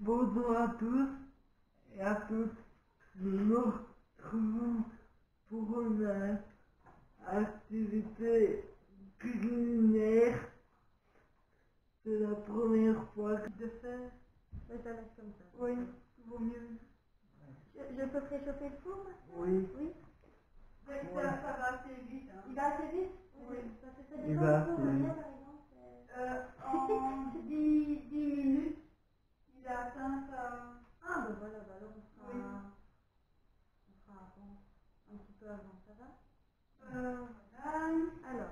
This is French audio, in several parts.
Bonjour à tous et à toutes, nous nous retrouvons pour une activité culinaire. C'est la première fois de faire. Mais ça laisse comme ça. Oui, vaut mieux. Je peux réchauffer le four maintenant? Oui. Oui. Ouais. Ça va assez vite. Hein. Il va assez vite? Oui. Parce que ça dépend du four moyen, par exemple. En 10 minutes, il a atteint sa... Ah ben voilà, alors on fera, oui. On fera avant, un petit peu avant, ça va? Voilà. Alors,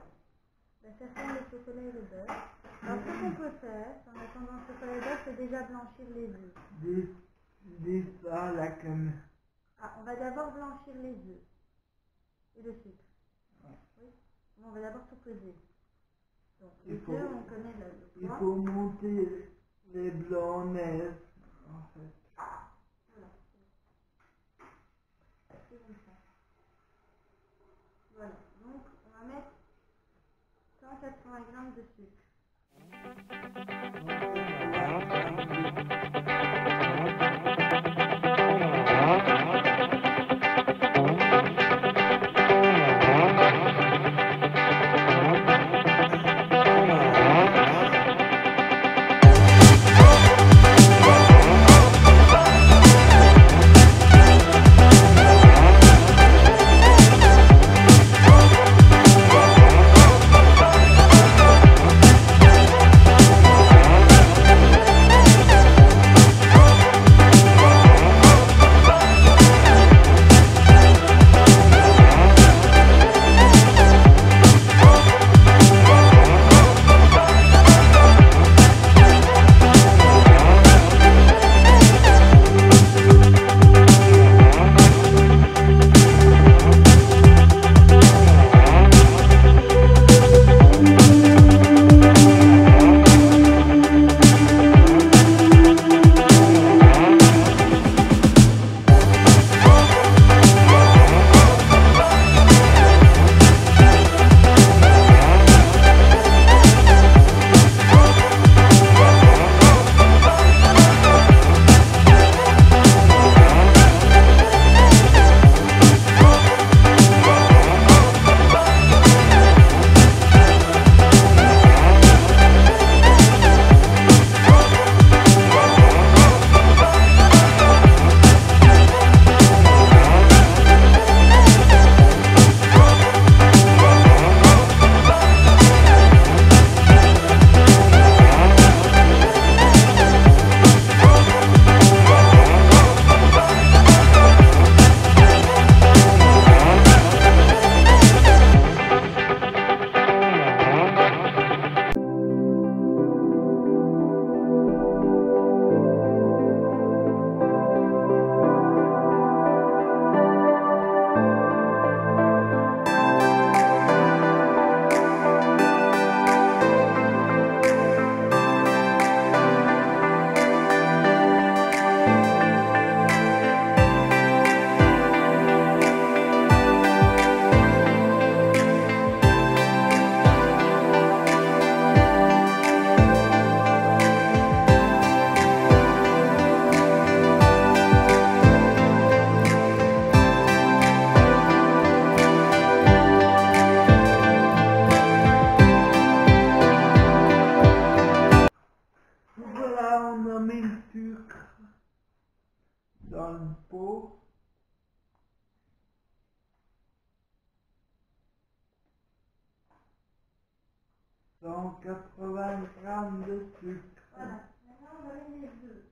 la faire le chocolat et le beurre. Alors ce qu'on peut faire, en attendant le chocolat et le beurre, c'est déjà blanchir les œufs. Dis ça la comme... Ah, on va d'abord blanchir les œufs. Et le sucre. Ouais. Oui. On va d'abord tout peser. Donc les œufs, on connaît le poids. Il faut monter les blancs neige, en fait. Voilà. C'est comme ça. Voilà. Donc on va mettre 180 grammes de sucre. Dans le pot. Dans 80 grammes de sucre. Voilà, maintenant on va mettre les œufs.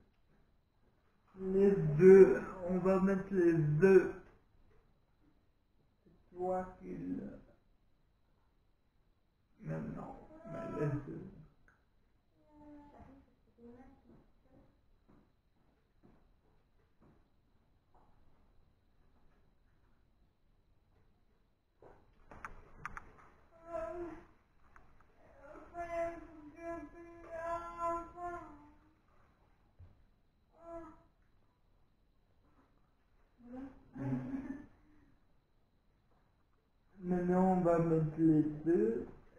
Les œufs, on va mettre les œufs. C'est toi qui le... Maintenant, on met les œufs. Maintenant on va mettre les œufs.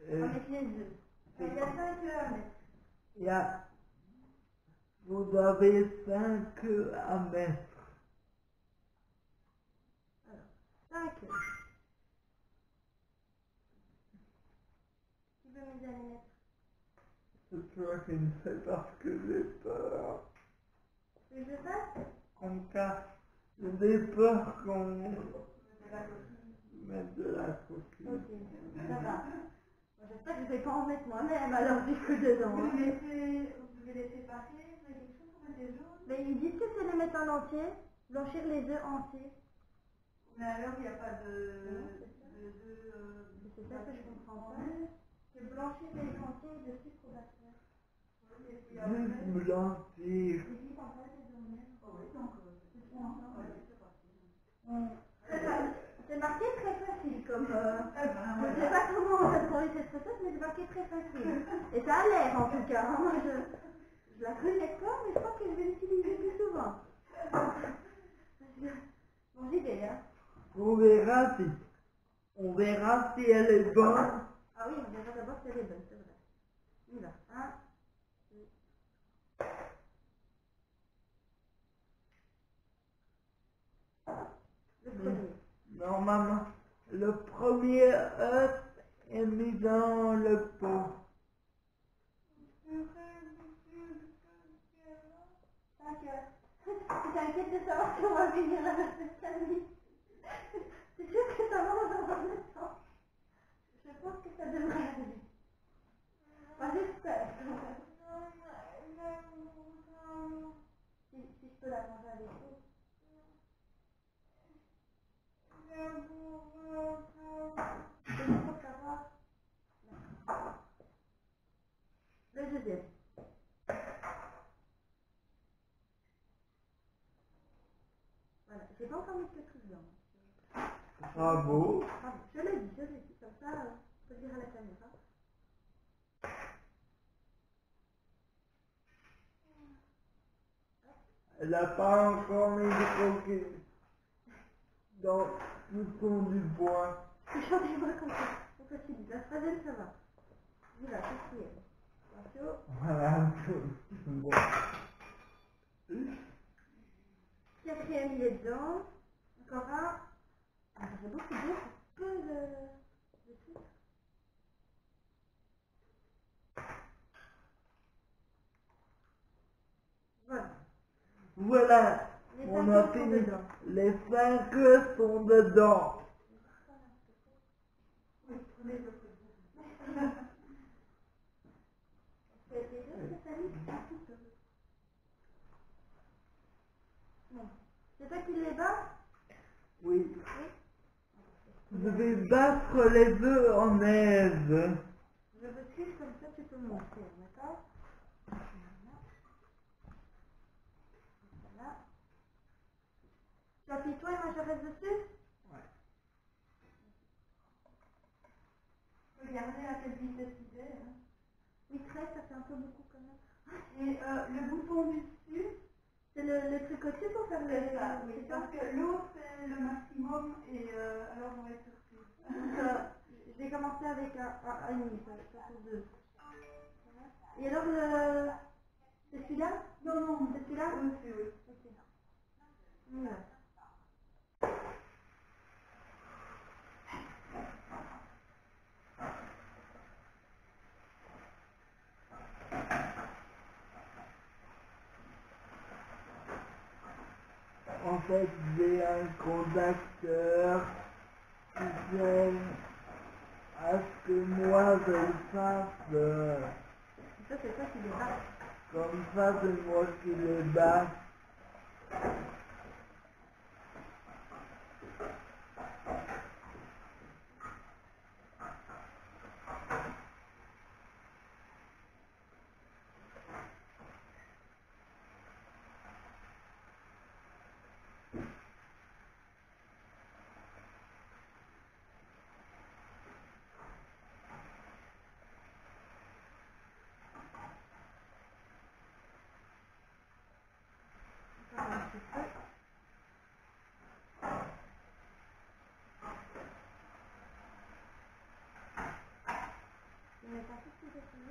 On va mettre les œufs. Yeah. Vous avez 5 à mettre. Alors, 5. Tu peux m'aider à les mettre? C'est toi qui me fais parce que j'ai peur. Et je passe? Qu'on casse. J'ai peur qu'on... Mettre de la coquille. Ok, ça va. J'espère que je ne vais pas en mettre moi-même alors du coup dedans. Vous les séparer, vous avez quelque chose pour mettre des jaunes? Mais ils disent que c'est les mettre en entier, blanchir les œufs entiers. Mais alors il n'y a pas de... C'est ça que je comprends pas. C'est blanchir les entiers de sucre batteur. Juste blanchir. C'est marqué très facile comme... je ne sais pas comment on a trouvé cette recette, mais c'est marqué très facile. Et ça a l'air en tout cas. Moi je la connais pas, mais je crois que je vais l'utiliser plus souvent. Bon idée, hein. On verra si elle est bonne. Ah oui, on verra d'abord si elle est bonne, c'est vrai. On y va. 1, 2... Le premier. Normalement, le premier œuf est mis dans le pot. Tu t'inquiètes de savoir si on va venir à la fête de nuit. C'est sûr que ça va dans le temps. Je pense que ça devrait aller. Enfin, j'espère. Si je peux la manger avec vous. Le deuxième. Voilà, j'ai pas encore mis de truc blanc. Bravo. Ah, je l'ai dit, comme ça, on peut le dire à la caméra. Elle n'a pas encore mis de coquille. Donc, le fond du bois. Le fond du bois comme ça. Donc, ça c'est la troisième, ça va. Voilà, c'est fini. Attention. Voilà, c'est bon. Quatrième, il est dedans. Encore un. Ah, c'est bon, c'est bien, c'est peu de sucre. Voilà. Voilà. On a fini. Les 5 œufs sont dedans. C'est toi qui les bats? Oui. Je vais battre les œufs en neige. Je veux suivre comme ça, tu peux me montrer, d'accord? Tu appuies toi et moi je reste dessus? Ouais. Regardez à quelle vitesse il est. Hein. Oui, très, ça fait un peu beaucoup quand même. Et le bouton du dessus, c'est le truc au-dessus pour faire le... Ça, oui, parce que l'eau c'est le maximum et alors on va être surpris. Je vais commencer avec un demi, ça fait 2. Et alors le... C'est celui-là? Non, c'est celui-là? Oui, c'est oui. Okay. Voilà. En fait, j'ai un conducteur qui vient à ce que moi je le fasse. Ça, c'est toi qui les bats. Comme ça, c'est moi qui les bats.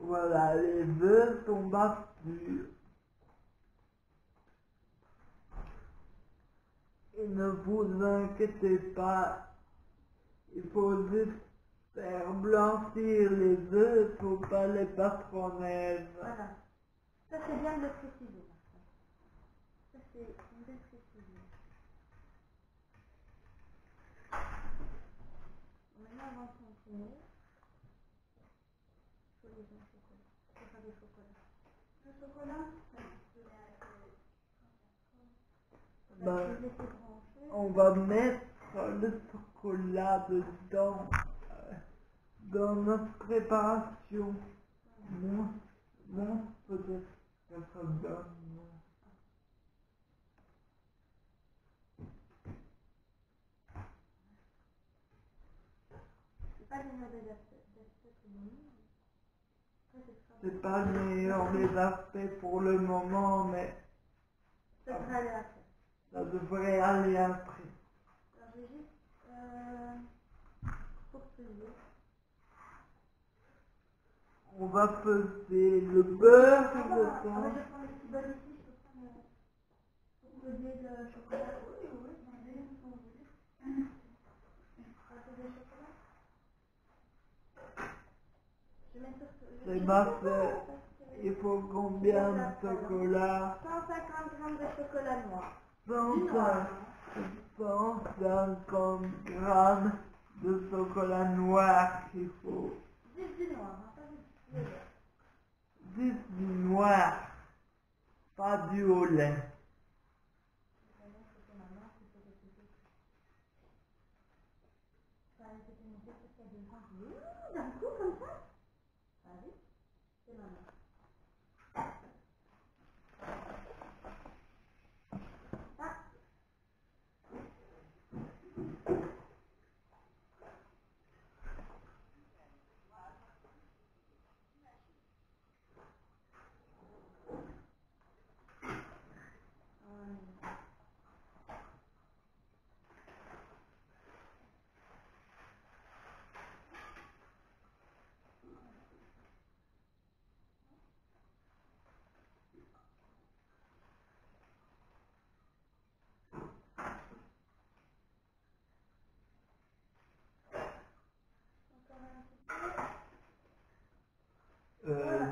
Voilà, les bœufs sont battus. Et ne vous inquiétez pas, il faut juste faire blanchir les bœufs pour pas les battre en neige. Voilà, ça c'est bien de le préciser. Ça c'est bien de préciser. Maintenant on va continuer. Il faut les gens. Le chocolat. Le chocolat, ben, on va mettre le chocolat dedans dans notre préparation. Moi, peut-être que ça donne. C'est pas une mauvaise astuce. C'est pas le meilleur des aspects pour le moment, mais ça devrait aller après. Alors j'ai juste pour peser. On va peser le beurre et le temps. On va prendre les petits bols ici, je peux prendre le chocolat. C'est pas fait. Il faut combien de chocolat? 150 g de chocolat noir. 150 g de chocolat noir qu'il faut. 10 du noir, pas du lait. 10 du noir, pas du au lait.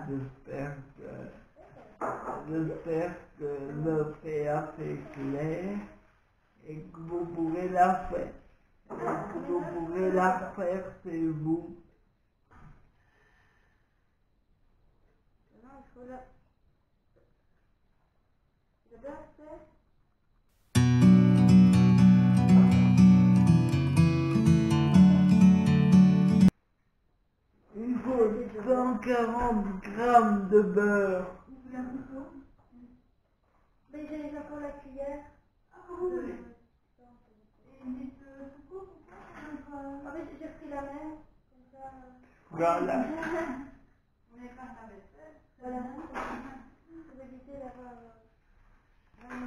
J'espère que le PA est clair et que vous pourrez la faire. Et que vous pourrez la faire, c'est vous. Non, il faut la... Je dois faire... Il faut 140 grammes de beurre. Mais j'ai déjà pour la cuillère. Ah oui. En fait, j'ai pris la main. Comme ça. Voilà. On n'est pas à la vaisselle. Voilà. Pour éviter d'avoir...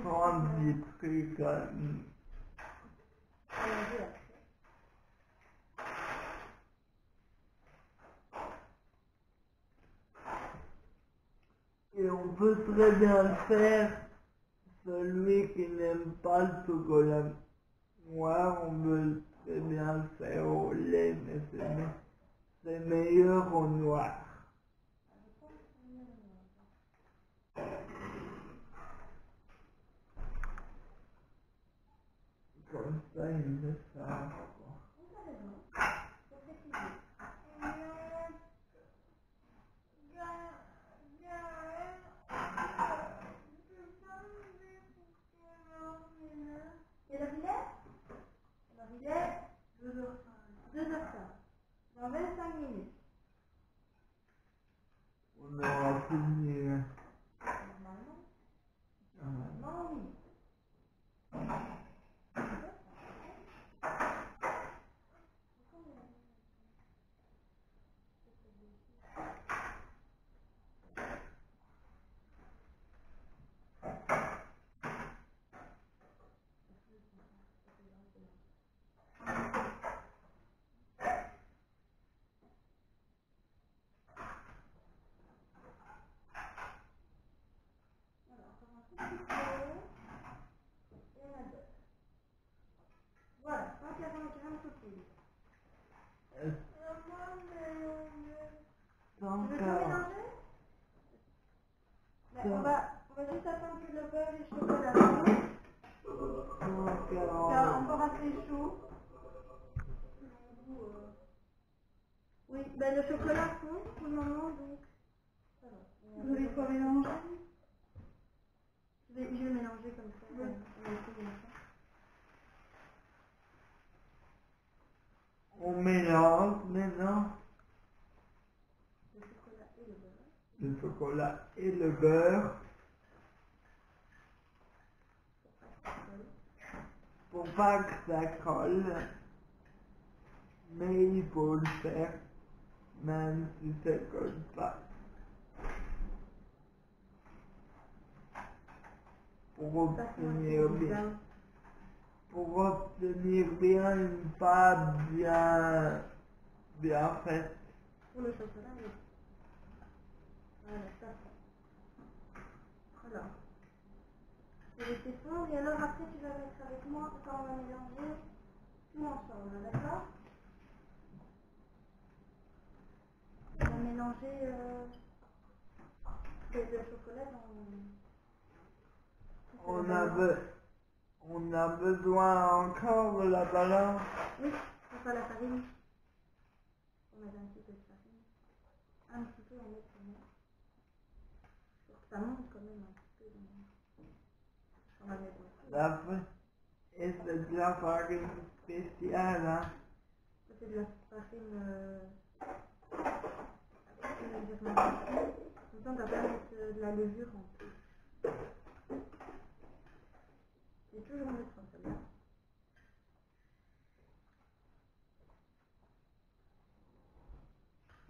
Prends un petit truc. Et on peut très bien le faire, celui qui n'aime pas le chocolat noir, on peut très bien le faire au lait, mais c'est meilleur au noir. Comme ça, il me sert. Donc, on va juste attendre que le beurre et le chocolat. Donc, c'est encore assez chaud. Oui, ben le chocolat fond pour le moment, donc. Vous voulez quoi mélanger? Je vais mélanger comme ça. Oui. On mélange maintenant le chocolat et le beurre pour pas que ça colle, mais il faut le faire même si ça colle pas, pour obtenir bien une pâte bien faite. Pour le chocolat, oui. Voilà, ça. Voilà. Je vais laisser fondre et alors après tu vas mettre avec moi quand on va mélanger tout ensemble, d'accord? On va mélanger le chocolat dans... On a besoin encore de la balance. Oui, on fait la farine. On met un petit peu de farine. Un petit peu, on met pour moi. Pour que ça monte quand même un petit peu. On va mettre la farine. Et c'est de la farine spéciale, hein? C'est de la farine... on va pas mettre de la levure en plus. C'est toujours mieux comme ça.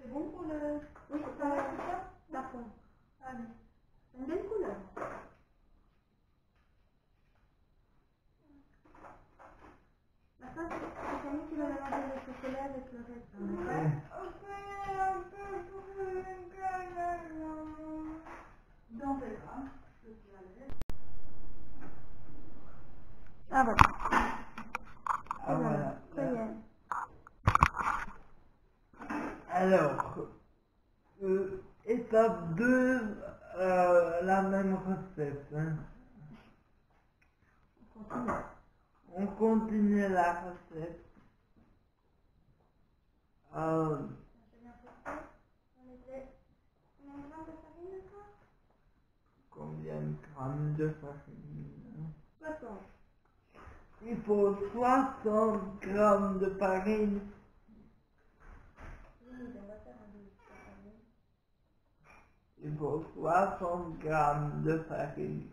C'est bon pour le... Oui, ça va tout ça. Ça fond. Allez. Une belle couleur. Maintenant, c'est Camille qui va mélanger le chocolat avec le reste. Ouais. Donc, ah voilà. Ah voilà. Ça y est. Alors, étape 2, la même recette. Hein. On continue la recette. Combien de grammes de farine? 60. Il faut 60 grammes de farine. Il faut 60 grammes de farine.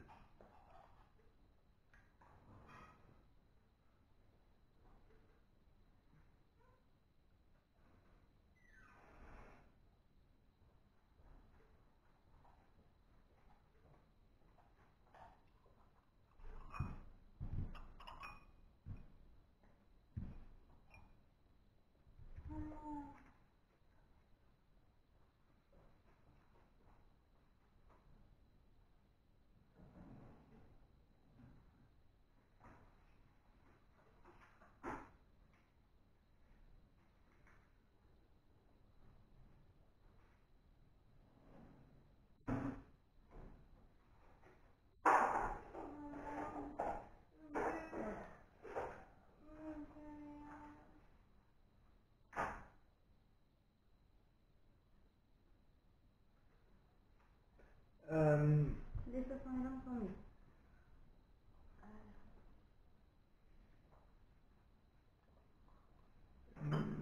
Les 60 grammes sont mis.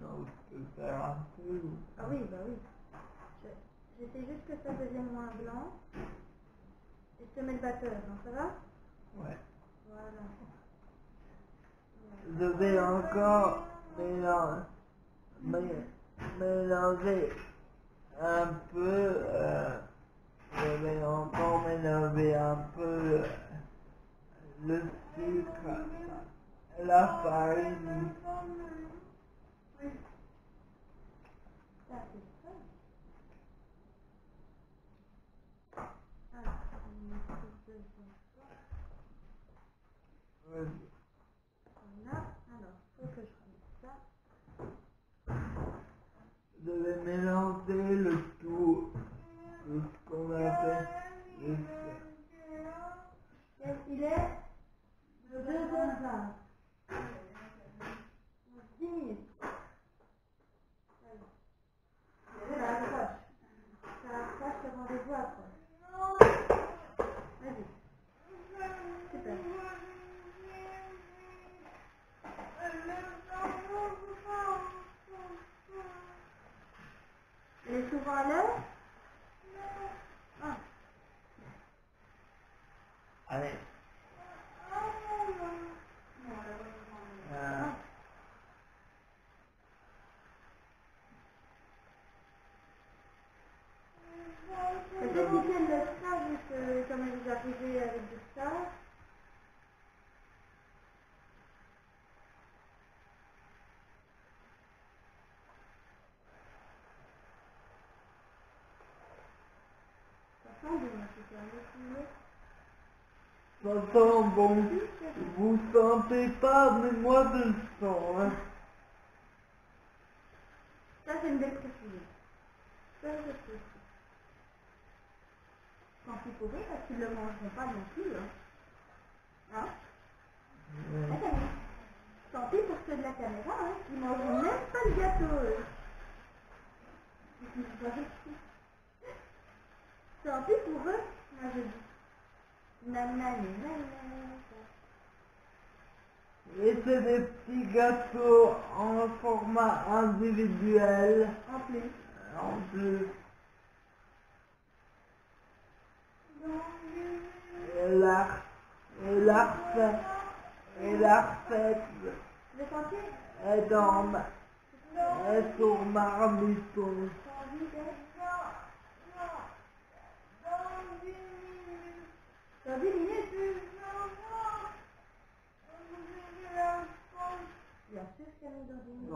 Non, je peux faire un peu. Ah oui, bah oui. J'essaie juste que ça devienne moins blanc. Et je te mets le batteur, hein, ça va? Ouais. Voilà. Je vais encore mélanger un peu... je vais encore mélanger un peu le sucre, la farine. Voilà, alors, faut que je remette ça. vais mélanger le tout, ce qu'on a fait. Qu'est-ce qu'il est? Le deuxième pas. Allez. C'est difficile de faire juste comme vous arrivez avec du stage. Ça semble super difficile. J'entends bon, vous sentez pas, mais moi je le sens. Hein. Ça c'est une belle précision. Ça je sais. Quand il faut parce qu'ils ne le mangeront pas non plus. Hein, hein? Ouais. Tant pis pour ceux de la caméra, hein, ils ne mangeront même pas le gâteau. Tant pis pour eux, moi je dis. Et c'est des petits gâteaux en format individuel. En plus. En plus. Et la recette. Le sentier est dans... est sur marmiton. Dans 10 minutes. Bien sûr qu'il y a dans 10 minutes.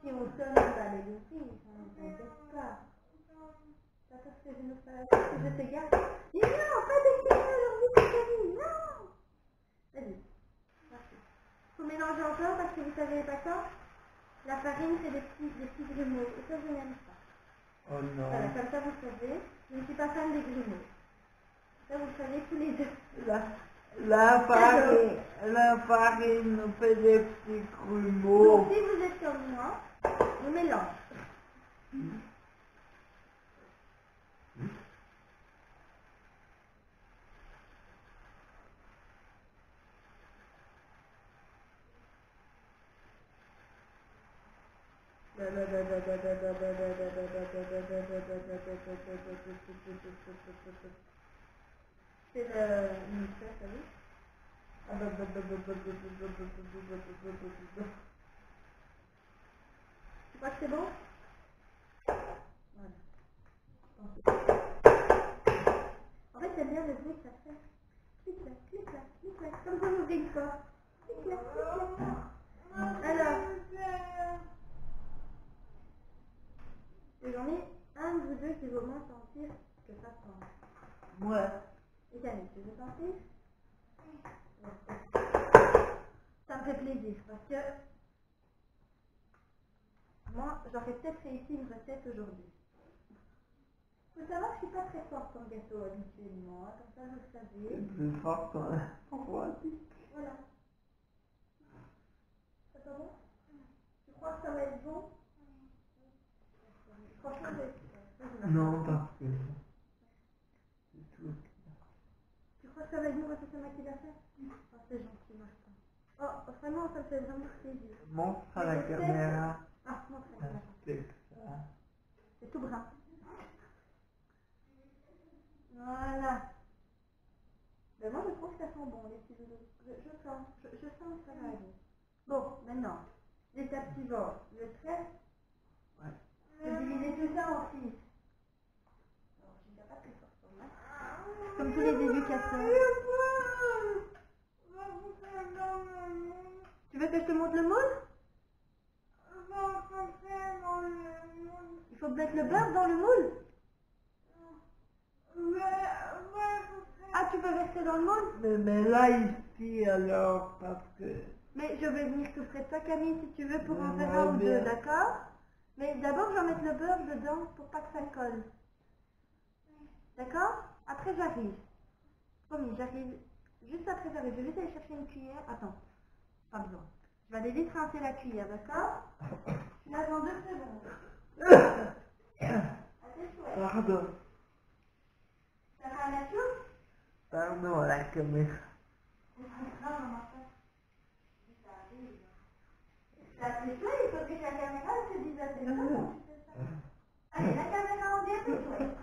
Si on sonne, on va les aussi. On ne peut pas. Pas parce que je ne fais pas. Je te garde. Mais non, pas d'extérieur, on dit que non. Vas-y. Il faut mélanger encore parce que vous savez pas ça. La farine, c'est des petits grumeaux. Et ça, je n'aime pas. Oh non. Voilà, comme ça, vous savez. Je ne suis pas fan des grumeaux. Là, vous savez tous les deux. La farine fait des petits grumeaux. Donc, si vous êtes comme moi, on mélange. C'est le mixeur, ça oui. Tu crois que c'est bon? Voilà. En fait, j'aime bien le bruit que ça fait. Clic-clac, clic-clac, clic-clac. Comme ça, vous brille pas. Clic-clac, clic-clac. Alors. J'en ai un ou deux qui vont au moins sentir que ça sent. Ouais. Et Camille, tu veux sentir? Ça me fait plaisir parce que moi, j'aurais peut-être réussi une recette aujourd'hui. Il faut savoir que je ne suis pas très forte en gâteau habituellement, hein, comme ça vous le savez. Plus forte en robotique. Voilà. Ça sent bon? Tu crois que ça va être bon? Franchement, je... Non, parce que... Ça va être bon, c'est ma qu'il a fait. Oh, c'est gentil, Martin. Oh, vraiment, ça me fait vraiment plaisir. Montre à la caméra. Ah, montre à la caméra. C'est tout brun. Voilà. Mais moi, je trouve que ça sent bon, les petits oiseaux. Je sens que ça va aller. Bon, maintenant, l'étape suivante, le trait. Ouais. Je vais diviser tout ça en 6. Comme tous les éducateurs. Tu veux que je te montre le moule? Il faut mettre le beurre dans le moule? Ah, tu peux verser dans le moule? Mais là, ici, alors, parce que... Mais je vais venir tout près de toi, Camille, si tu veux, pour en faire un ou deux, d'accord? Mais d'abord, je vais mettre le beurre dedans pour pas que ça colle. D'accord? Après, j'arrive. Promis, j'arrive. Juste après, j'arrive. Je vais juste aller chercher une cuillère. Attends. Pas besoin. Je vais aller vite rincer la cuillère, d'accord? Je suis là dans 2 secondes. Pardon. Ça va à la chose? Pardon à la caméra. Ça fait chouette, il faut que la caméra se dise à tes choses. Allez, la caméra en vient, c'est chouette.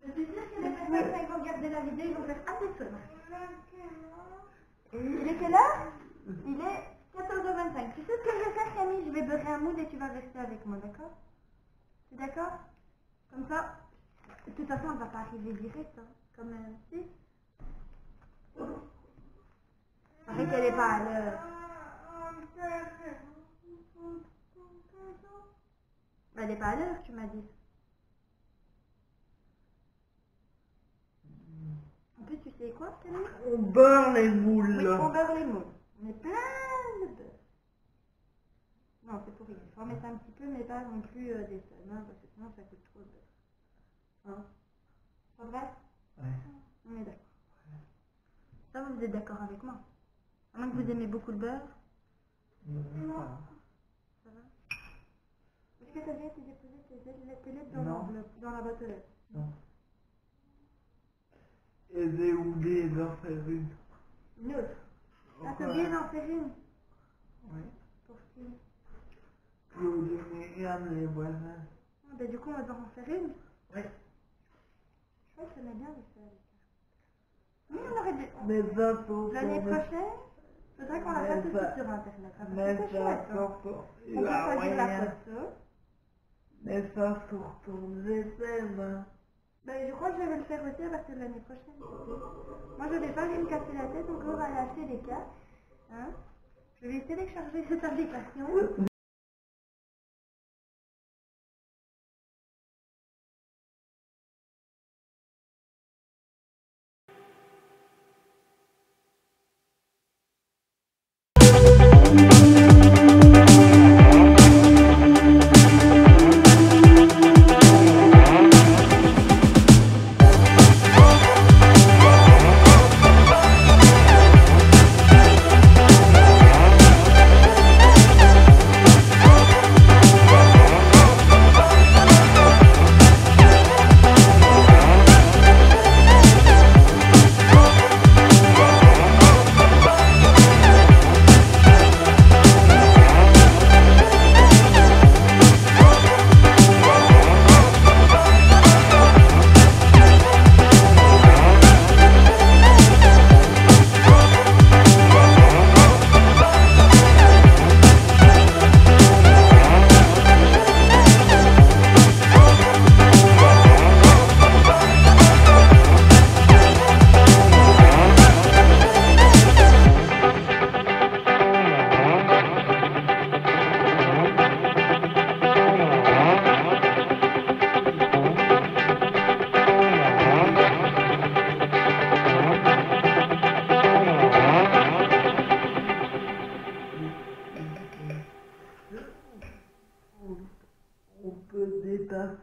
Je suis sûre que les personnes qui vont regarder la vidéo, ils vont faire assez chouette. Il est quelle heure? Il est 14h25. Tu sais ce que je vais faire, Camille? Je vais beurrer un moule et tu vas rester avec moi, d'accord? Tu es d'accord? Comme ça, de toute façon, on ne va pas arriver direct, hein, quand même. Si? Arrête qu'elle n'est pas à l'heure. Elle n'est pas à l'heure, tu m'as dit. En plus, tu sais quoi, Camille? On beurre les moules. Oui, on beurre les moules. On met plein de beurre. Non, c'est pourri. Il faut en mettre un petit peu, mais pas non plus des tonnes, hein, parce que sinon ça coûte trop de beurre. Hein? C'est vrai? Ouais. On est d'accord. Ça, vous êtes d'accord avec moi? À moins que vous aimez beaucoup le beurre. Non. Ça va? Est-ce que tu as déjà déposé tes lettres dans la boîte aux lettres? Non. Et j'ai oublié d'en faire une autre. T'as oublié d'en faire une? Oui. Pour qui? Pour Myriam, les voisins. Ah, ben du coup, on va devoir en faire une? Oui. Je crois que ça m'a bien de faire. Oui, on aurait dû. L'année prochaine, il faudrait qu'on la fasse aussi sur Internet. Mais ça, surtout. On peut choisir la photo. Mais ça, surtout, j'essaie. Ben, je crois que je vais le faire aussi à partir de l'année prochaine. Moi, je vais pas aller me casser la tête, donc on va aller acheter des cartes. Hein? Je vais télécharger cette application.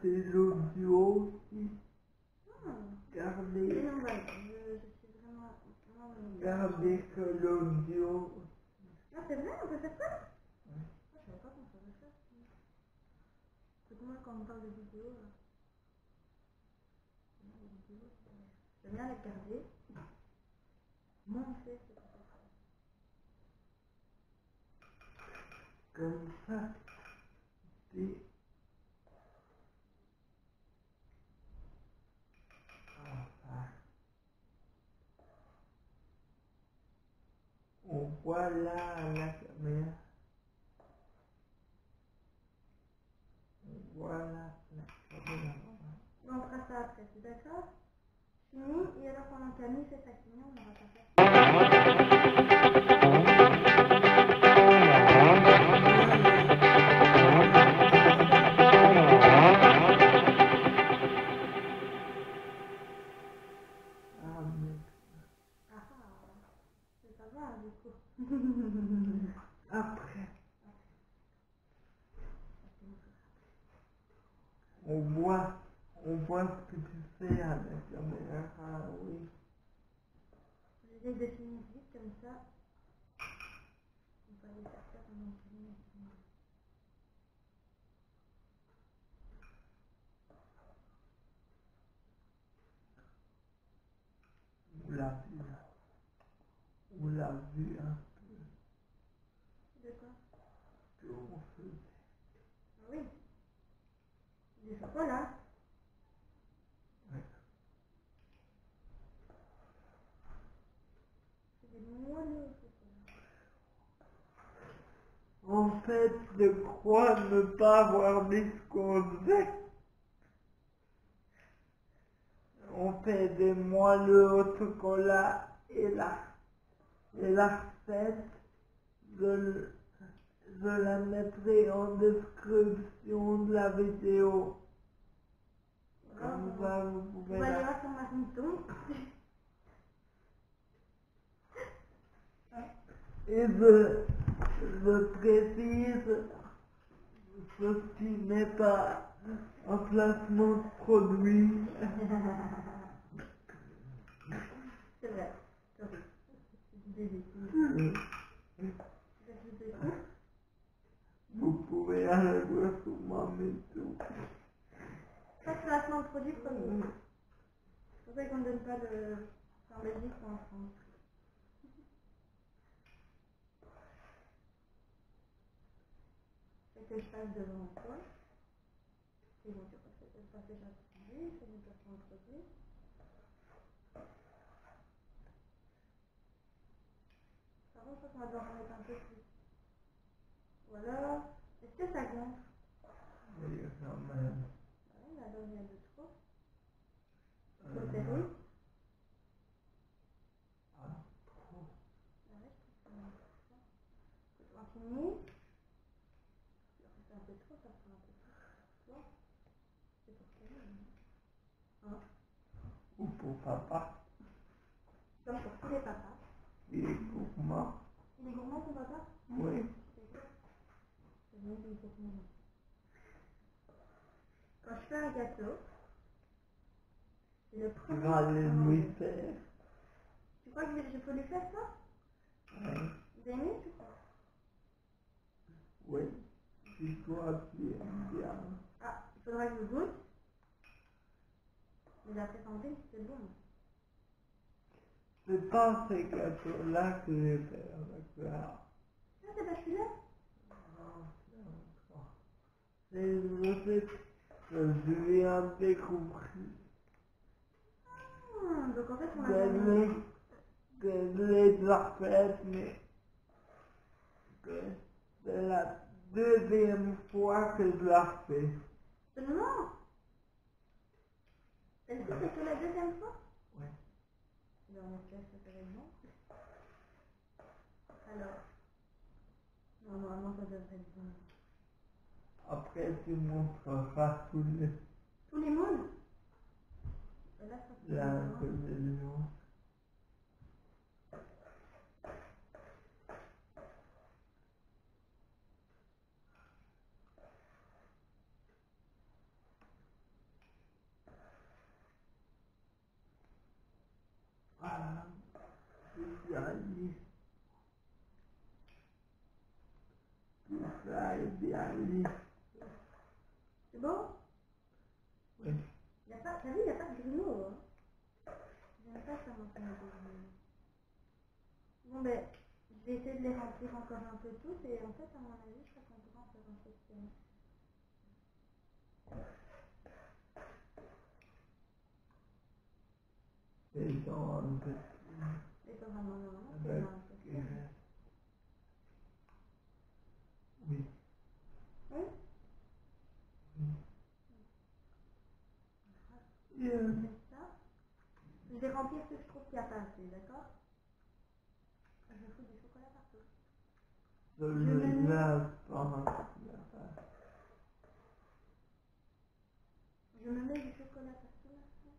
C'est l'audio aussi. Gardez. Non, bah, je suis vraiment... Gardez que l'audio. Non, c'est vrai, on peut faire ça? Oui. Moi, je ne savais pas qu'on pouvait faire ça. Écoute-moi quand on parle de vidéo. J'aime bien la garder. Moi, on sait ce que c'est. Comme ça. Et... Voilà la caméra. Voilà la caméra. On fera ça après, c'est d'accord? Fini, et alors pendant Camille fait sa cuisine, on aura pas ça. Après. On voit ce que tu fais avec la mer. Ah oui. J'essaie de finir vite comme ça. On va aller faire ça pendant 10 minutes. On l'a vu un peu. De quoi? Que on faisait. Ah oui. Des fois là. Ouais. C'est des moineaux. En fait, je crois ne pas avoir dit ce qu'on faisait. On fait des moelleux au chocolat et la recette, je la mettrai en description de la vidéo. Comme ça, vous pouvez la... Et je précise, ceci n'est pas un placement de produit. C'est vrai. Vous pouvez aller voir sur ma maison. Pas de placement de produit produit. C'est pour ça qu'on ne donne pas de... en Belgique ou en France. C'est que je passe devant toi. Ils vont passer par le produit, c'est une placement de produit. Par contre, je crois qu'on va devoir en mettre un peu plus. Voilà. Est-ce que ça gonfle? Oui, quand même. Oui, la donne vient de trop. Trop serré. Ah, trop. Ah ouais, je pense qu'on va faire ça. On finit. C'est un peu trop, ça prend un peu trop. Bon. C'est pour quelle? Hein? Ou pour papa. Comme pour tous les papas. Il est gourmand. Il est gourmand ton papa? Oui. Quand je fais un gâteau, le premier... Tu crois que je peux lui faire ça? Oui. Vous aimez ou pas? Oui. Tu crois qu'il aime bien. Ah, il faudrait que je goûte. Je l'ai présenté, c'était bon. C'est pas ces gâteaux-là que j'ai fait avec ça. Ah, c'est pas celui-là? C'est le fait que je viens de découvrir. Ah, donc en fait on a mis... Je l'ai déjà fait, mais... C'est la deuxième fois que je la fais. Seulement? Est-ce que c'est que la deuxième fois? Oui. Alors on va faire ça carrément. Alors... Non, normalement ça devrait être bon. Après, tu montreras tous les mondes. Là, ça ah, c'est joli. Tout ça est bien joli. C'est bon? Oui. Il n'y a pas de grumeaux, hein? J'aime pas ça, maintenant, les grumeaux. Bon, ben, je vais essayer de les remplir encore un peu tous, et en fait, à mon avis, je crois qu'on pourra en faire un peu de et dans un peu. Et dans un moment, c'est dans un peu. Oui. Oui? Je vais remplir ce que je trouve qu'il n'y a pas assez, d'accord? Je fous du chocolat partout. Je le lave pas. Je me mets du chocolat partout maintenant.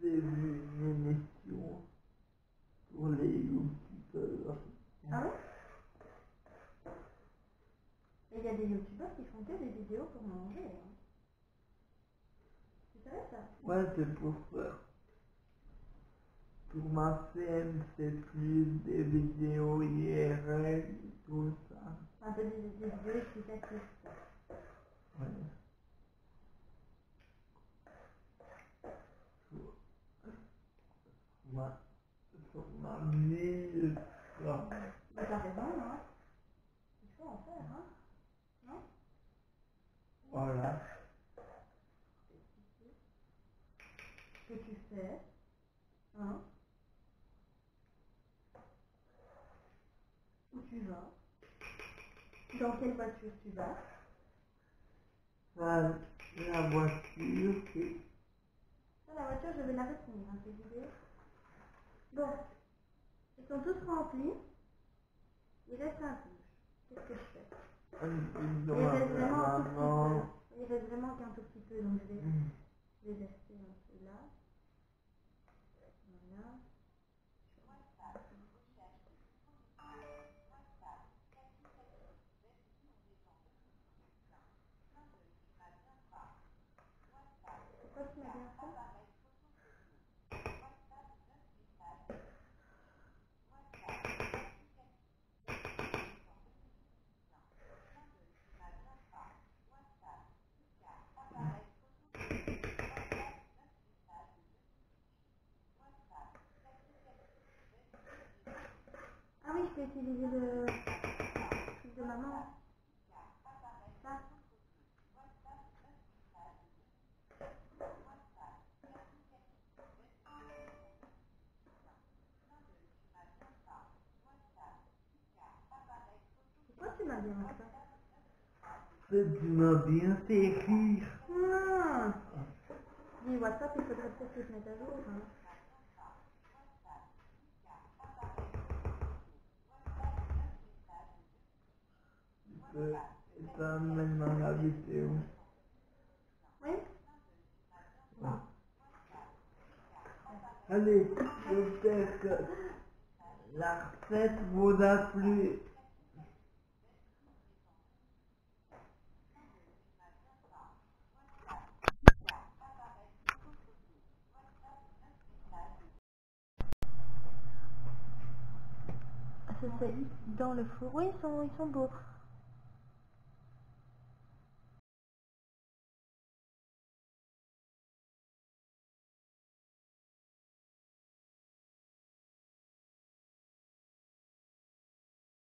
J'ai vu une les youtubeurs qui font que des vidéos pour manger. Tu savais ça? Moi c'est pour ça. Pour ma chaîne, c'est plus des vidéos IRL et tout ça. Un peu des vidéos explicatives. Ouais. Sur ma vie, ça. Bah t'as raison, hein. Il faut en faire, hein. Non? Voilà. Ce que tu fais, hein. Où tu vas? Dans quelle voiture tu vas? La voiture, oui. La voiture, je vais la retenir, hein, c'est l'idée. Bon, ils sont tous remplis. Il reste un peu. Qu'est-ce que je fais? Il reste vraiment qu'un tout petit peu, donc je vais les verser dans celui-là. Voilà. Pourquoi tu m'as bien fait? Utiliser le truc de maman. Ça. Pourquoi tu m'as bien fait ça? Tu m'as bien fait rire. Non. Dis WhatsApp, il faudrait peut-être que je mette à jour. Hein. Ça mène dans la vidéo. Oui. Ouais. Allez, j'espère que la recette vous a plu. Dans le four, oui, ils sont beaux.